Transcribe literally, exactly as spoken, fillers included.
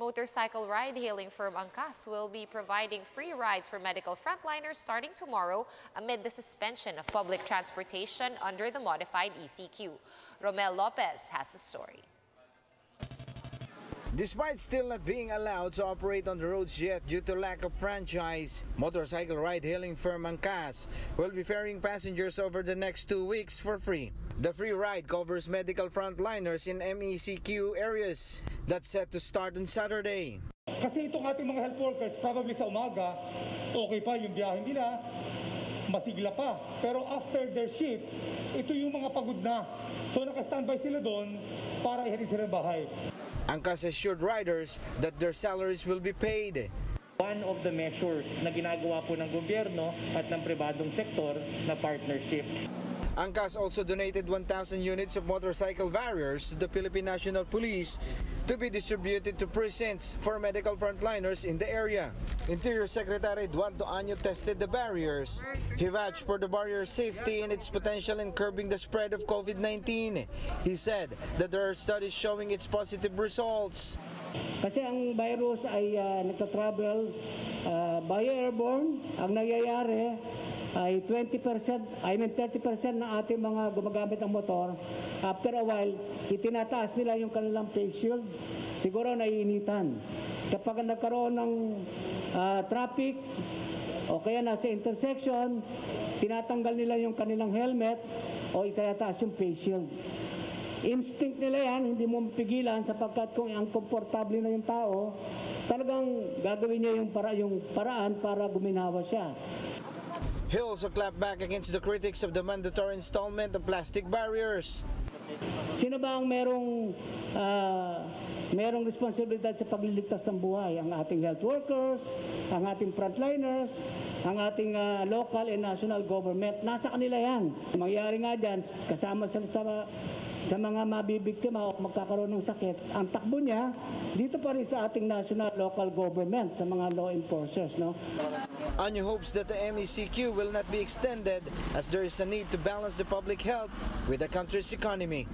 Motorcycle ride-hailing firm Angkas will be providing free rides for medical frontliners starting tomorrow amid the suspension of public transportation under the modified E C Q. Romel Lopez has the story. Despite still not being allowed to operate on the roads yet due to lack of franchise, motorcycle ride-hailing firm Angkas will be ferrying passengers over the next two weeks for free. The free ride covers medical frontliners in M E C Q areas. That's set to start on Saturday. Kasi itong ating mga health workers, probably sa umaga, okay pa yung biyahe nila, masigla pa. Pero after their shift, ito yung mga pagod na. So naka-standby sila doon para ihatid sila ng bahay. Angkas assured riders that their salaries will be paid. One of the measures na ginagawa po ng gobyerno at ng pribadong sektor na partnership. Angkas also donated one thousand units of motorcycle barriers to the Philippine National Police to be distributed to precincts for medical frontliners in the area. Interior Secretary Eduardo Año tested the barriers. He vouched for the barrier's safety and its potential in curbing the spread of COVID nineteen. He said that there are studies showing its positive results. Kasi ang virus ay uh, nagtatravel uh, by airborne. Ang nangyayari ay twenty percent, I mean thirty percent na ating mga gumagamit ng motor. After a while, itinataas nila yung kanilang face shield. Siguro naiinitan. Kapag nagkaroon ng uh, traffic o kaya nasa intersection, tinatanggal nila yung kanilang helmet o itinataas yung face shield. Instinct nila yan, hindi mo pigilan sapagkat kung ang komportable na yung tao, talagang gagawin niya yung, para, yung paraan para guminawa siya. He also clapped back against the critics of the mandatory installment of plastic barriers. Sino ba ang merong, uh, merong responsibilidad sa pagliligtas ng buhay? Ang ating health workers, ang ating frontliners, ang ating uh, local and national government. Nasa kanila yan. Mangyari nga dyan, kasama sa, sa Sa mga mabibiktima o magkakaroon ng sakit, ang takbo niya dito pa rin sa ating national local government, sa mga law enforcers. No? Año hopes that the M E C Q will not be extended as there is a need to balance the public health with the country's economy.